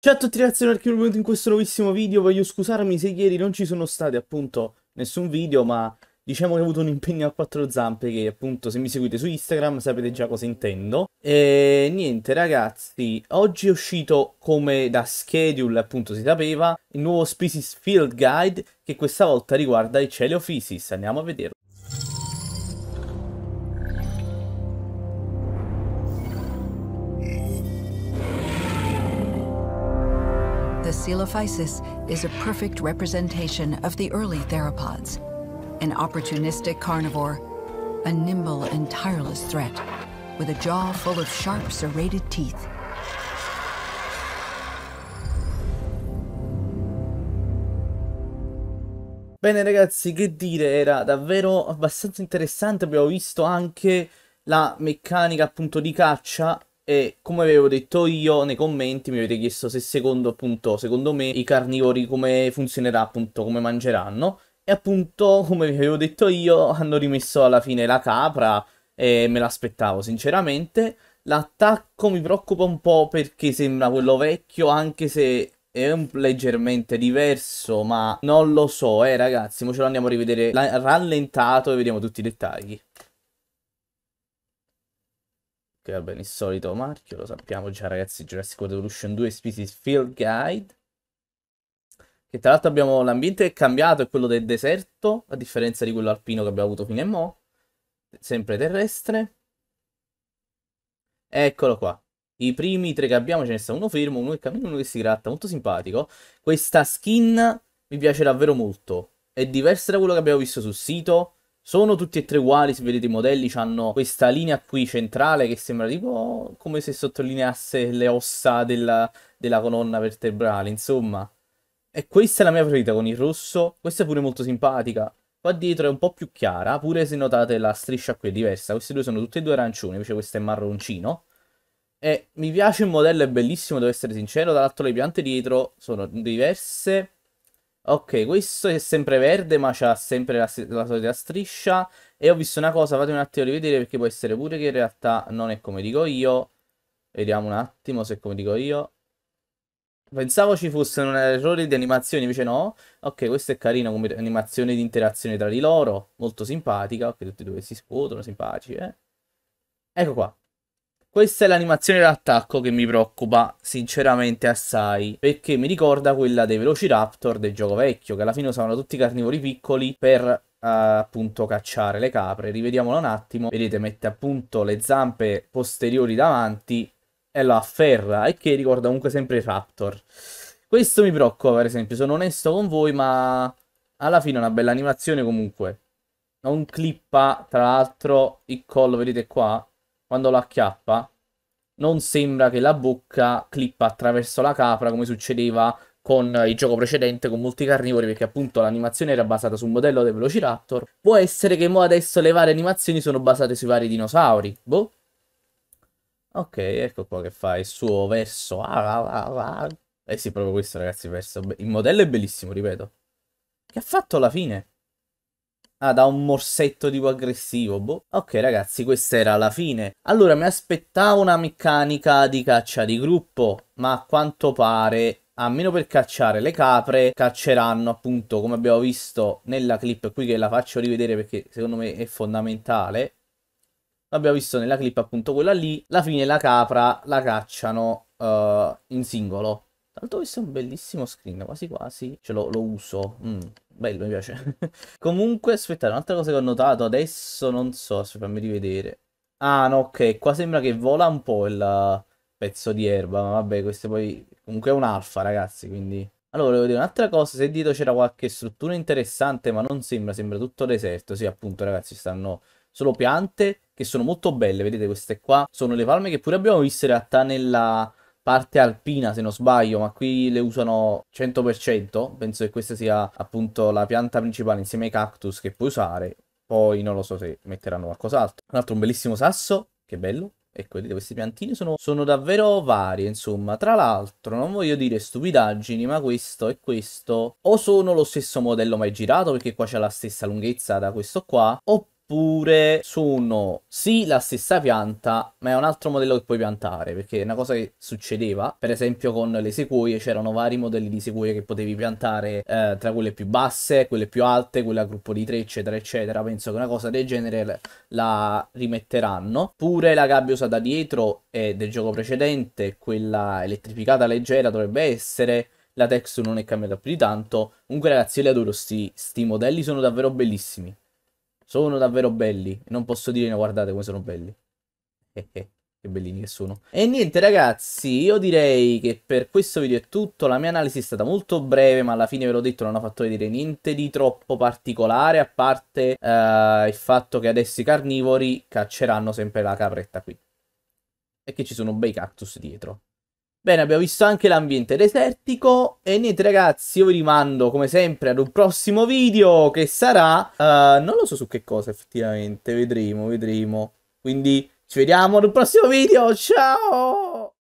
Ciao a tutti ragazzi, benvenuti in questo nuovissimo video. Voglio scusarmi se ieri non ci sono stati appunto nessun video, ma diciamo che ho avuto un impegno a quattro zampe che appunto se mi seguite su Instagram sapete già cosa intendo. E niente ragazzi, oggi è uscito come da schedule appunto si sapeva il nuovo Species Field Guide che questa volta riguarda i Coelophysis. Andiamo a vederlo. The Coelophysis is a perfect representation of the early theropods, an opportunistic carnivore, a nimble and tireless threat, with a jaw full of sharp, serrated teeth. Bene ragazzi, che dire, era davvero abbastanza interessante. Abbiamo visto anche la meccanica appunto di caccia. E come avevo detto io nei commenti, mi avete chiesto se secondo me i carnivori come funzionerà appunto, come mangeranno. E appunto come vi avevo detto io hanno rimesso alla fine la capra e me l'aspettavo sinceramente. L'attacco mi preoccupa un po' perché sembra quello vecchio, anche se è leggermente diverso, ma non lo so ragazzi. Mo ce lo andiamo a rivedere rallentato e vediamo tutti i dettagli. Va bene, il solito marchio, lo sappiamo già ragazzi, Jurassic World Evolution 2 Species Field Guide. Che tra l'altro abbiamo, l'ambiente è cambiato, è quello del deserto, a differenza di quello alpino che abbiamo avuto fino a mo'. Sempre terrestre. Eccolo qua. I primi tre che abbiamo, ce ne sta uno fermo, uno che cammina, uno che si gratta, molto simpatico. Questa skin mi piace davvero molto. È diversa da quello che abbiamo visto sul sito. Sono tutti e tre uguali, se vedete i modelli hanno questa linea qui centrale che sembra tipo come se sottolineasse le ossa della colonna vertebrale, insomma. E questa è la mia preferita con il rosso, questa è pure molto simpatica. Qua dietro è un po' più chiara, pure se notate la striscia qui è diversa. Questi due sono tutti e due arancioni, invece questo è marroncino. E mi piace il modello, è bellissimo, devo essere sincero. Tra l'altro le piante dietro sono diverse. Ok, questo è sempre verde, ma c'ha sempre la solita striscia. E ho visto una cosa, fatemi un attimo rivedere, perché può essere pure che in realtà non è come dico io. Vediamo un attimo se è come dico io. Pensavo ci fosse un errore di animazione, invece no. Ok, questo è carino come animazione di interazione tra di loro. Molto simpatica. Ok, tutti e due si scuotono, simpatici, eh. Ecco qua. Questa è l'animazione d'attacco che mi preoccupa sinceramente assai, perché mi ricorda quella dei Velociraptor del gioco vecchio, che alla fine usavano tutti i carnivori piccoli per appunto cacciare le capre. Rivediamolo un attimo, vedete mette appunto le zampe posteriori davanti e lo afferra, e che ricorda comunque sempre i Raptor. Questo mi preoccupa per esempio, sono onesto con voi, ma alla fine è una bella animazione comunque. Non clippa, tra l'altro il collo vedete qua. Quando lo acchiappa, non sembra che la bocca clippa attraverso la capra come succedeva con il gioco precedente con molti carnivori, perché appunto l'animazione era basata sul modello del Velociraptor. Può essere che mo adesso le varie animazioni sono basate sui vari dinosauri, boh. Ok, ecco qua che fa il suo verso. Eh sì, proprio questo ragazzi, il verso. Il modello è bellissimo, ripeto. Che ha fatto alla fine? Ah, da un morsetto tipo aggressivo, boh. Ok ragazzi, questa era la fine. Allora, mi aspettavo una meccanica di caccia di gruppo, ma a quanto pare, almeno per cacciare le capre, cacceranno appunto, come abbiamo visto nella clip qui, che la faccio rivedere perché secondo me è fondamentale. L'abbiamo visto nella clip appunto quella lì, alla fine la capra la cacciano in singolo. Tanto questo è un bellissimo screen, quasi quasi ce lo uso. Bello, mi piace. Comunque, aspettate, un'altra cosa che ho notato adesso, non so, fammi rivedere. Ah, no, ok, qua sembra che vola un po' il pezzo di erba, ma vabbè, questo poi... Comunque è un alfa, ragazzi, quindi... Allora, volevo dire un'altra cosa, se dietro c'era qualche struttura interessante, ma non sembra, sembra tutto deserto. Sì, appunto, ragazzi, stanno solo piante che sono molto belle, vedete queste qua? Sono le palme che pure abbiamo visto in realtà nella... parte alpina se non sbaglio, ma qui le usano 100%, penso che questa sia appunto la pianta principale insieme ai cactus che puoi usare, poi non lo so se metteranno qualcos'altro. Un altro, un bellissimo sasso, che bello, ecco vedete queste piantine sono davvero varie insomma. Tra l'altro non voglio dire stupidaggini, ma questo e questo o sono lo stesso modello mai girato, perché qua c'è la stessa lunghezza da questo qua, oppure oppure sono sì la stessa pianta, ma è un altro modello che puoi piantare, perché è una cosa che succedeva, per esempio con le sequoie c'erano vari modelli di sequoie che potevi piantare, tra quelle più basse, quelle più alte, quella a gruppo di 3, eccetera, eccetera. Penso che una cosa del genere la rimetteranno. Pure la gabbiosa da dietro è del gioco precedente, quella elettrificata leggera dovrebbe essere. La texture non è cambiata più di tanto. Comunque ragazzi, io li adoro, sti modelli sono davvero bellissimi. Sono davvero belli. Non posso dire, no, guardate come sono belli. Che bellini che sono. E niente ragazzi, io direi che per questo video è tutto. La mia analisi è stata molto breve, ma alla fine ve l'ho detto, non ho fatto vedere niente di troppo particolare, a parte il fatto che adesso i carnivori cacceranno sempre la capretta qui, e che ci sono bei cactus dietro. Bene, abbiamo visto anche l'ambiente desertico. E niente ragazzi, io vi rimando come sempre ad un prossimo video che sarà... non lo so su che cosa effettivamente, vedremo. Quindi ci vediamo ad un prossimo video, ciao!